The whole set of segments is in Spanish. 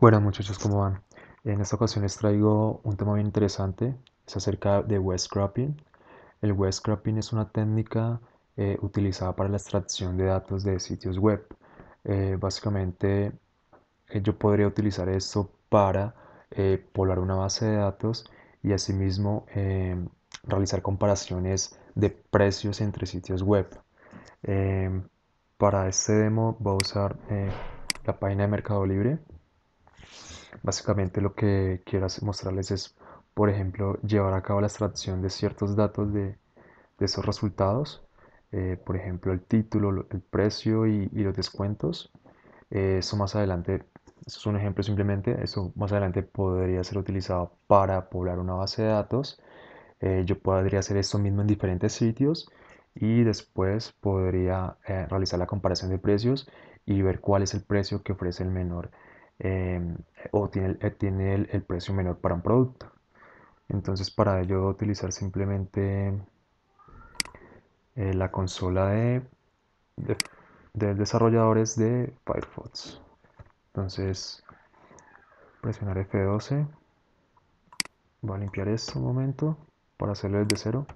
Bueno, muchachos, ¿cómo van? En esta ocasión les traigo un tema bien interesante. Es acerca de web scraping. El web scraping es una técnica utilizada para la extracción de datos de sitios web. Básicamente yo podría utilizar esto para poblar una base de datos y asimismo realizar comparaciones de precios entre sitios web. Para este demo voy a usar la página de Mercado Libre. Básicamente lo que quiero mostrarles es, por ejemplo, llevar a cabo la extracción de ciertos datos de esos resultados. Por ejemplo, el título, el precio y los descuentos. Eso más adelante, eso es un ejemplo simplemente, eso más adelante podría ser utilizado para poblar una base de datos. Yo podría hacer esto mismo en diferentes sitios y después podría realizar la comparación de precios y ver cuál es el precio que ofrece el menor o tiene el precio menor para un producto. Entonces, para ello voy a utilizar simplemente la consola de desarrolladores de Firefox. Entonces, presionar F12. Voy a limpiar esto un momento para hacerlo desde cero.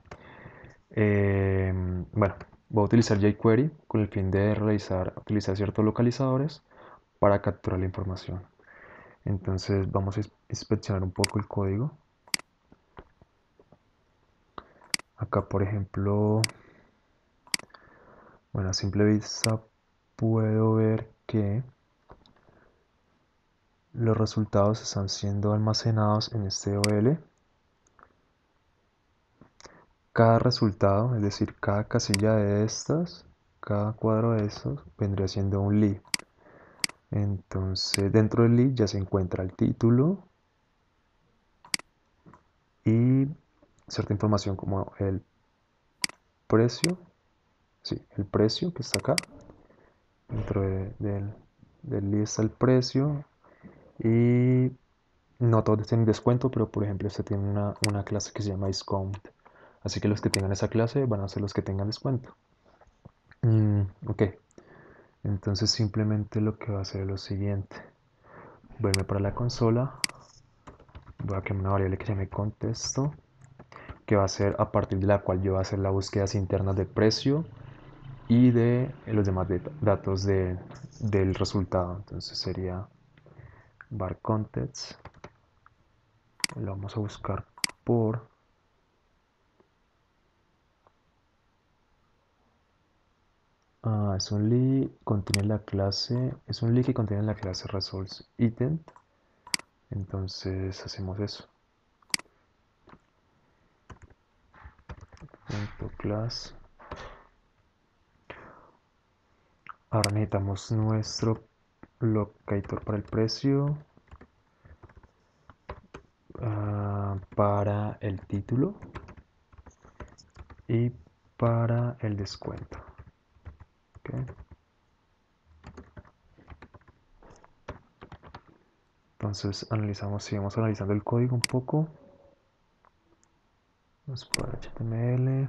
Bueno, voy a utilizar jQuery con el fin de utilizar ciertos localizadores para capturar la información. Entonces vamos a inspeccionar un poco el código. Acá, por ejemplo, bueno, a simple vista puedo ver que los resultados están siendo almacenados en este OL. Cada resultado, es decir, cada casilla de estas, cada cuadro de estos, vendría siendo un lead. Entonces, dentro del lead ya se encuentra el título y cierta información como el precio. Sí, el precio que está acá. Dentro del lead está el precio. Y no todos tienen descuento, pero por ejemplo este tiene una clase que se llama discount, así que los que tengan esa clase van a ser los que tengan descuento. Ok, entonces simplemente lo que voy a hacer es lo siguiente: voy a irme para la consola, voy a crear una variable que se llame contexto, que va a ser a partir de la cual yo voy a hacer las búsquedas internas de precio y de los demás datos del resultado. Entonces sería bar contents, lo vamos a buscar por es un lead, contiene la clase, es un lead que contiene la clase results item. Entonces hacemos eso, .class. Ahora necesitamos nuestro locator para el precio, para el título y para el descuento. Okay. Entonces seguimos analizando el código un poco. Vamos para HTML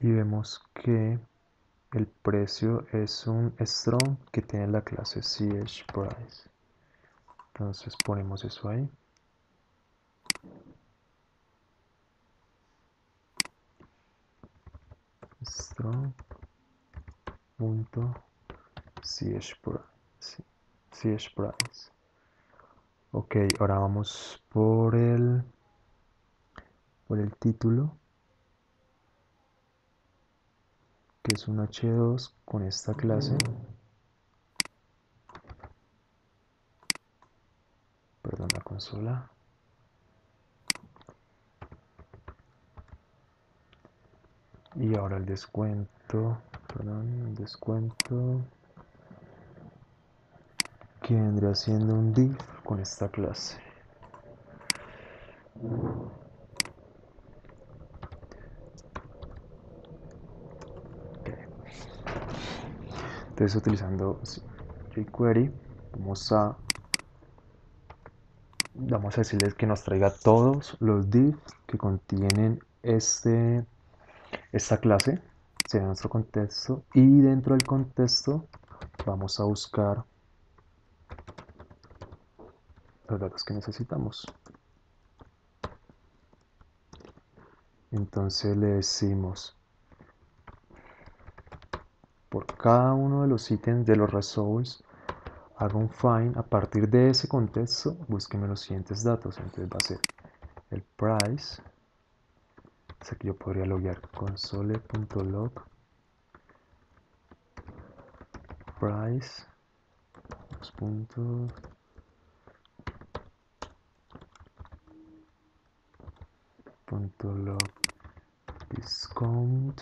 y vemos que el precio es un strong que tiene la clase CHPrice. Entonces ponemos eso ahí. Strong.CHPrice. Ok, ahora vamos por el título, que es un h2 con esta clase. Perdón, la consola. Y ahora el descuento, que vendría siendo un div con esta clase. Entonces, utilizando jQuery, vamos a decirles que nos traiga todos los divs que contienen esta clase, será nuestro contexto, y dentro del contexto vamos a buscar los datos que necesitamos. Entonces le decimos, por cada uno de los ítems de los results, haga un find, a partir de ese contexto, búsqueme los siguientes datos. Entonces va a ser el price, entonces aquí yo podría loguear console.log price, dos puntos, .log discount,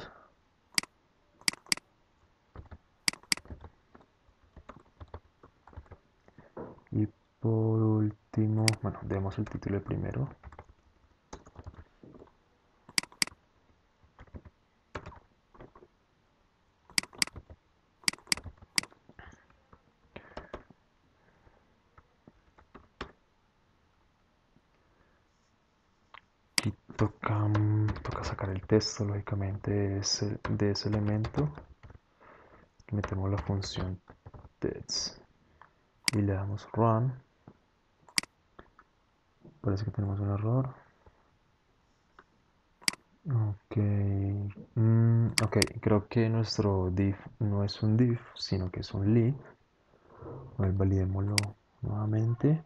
y por último, bueno, demos el título primero, toca sacar el texto lógicamente de ese elemento. Metemos la función text y le damos run. Parece que tenemos un error. Ok, creo que nuestro div no es un div, sino que es un list. Validémoslo nuevamente.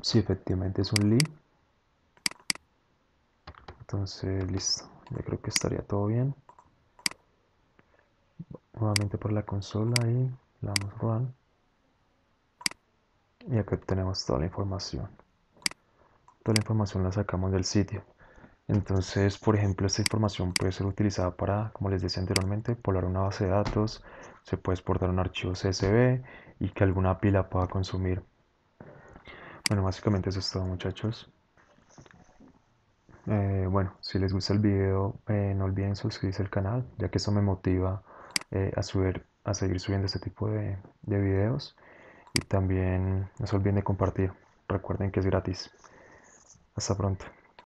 Sí, efectivamente es un list. Entonces listo, ya creo que estaría todo bien. Nuevamente por la consola y le damos run. Y acá tenemos toda la información. Toda la información la sacamos del sitio. Entonces, por ejemplo, esta información puede ser utilizada para, como les decía anteriormente, poblar una base de datos. Se puede exportar un archivo CSV y que alguna API la pueda consumir. Bueno, básicamente eso es todo, muchachos. Bueno, si les gusta el video, no olviden suscribirse al canal, ya que eso me motiva a seguir subiendo este tipo de videos. Y también no se olviden de compartir, recuerden que es gratis. Hasta pronto.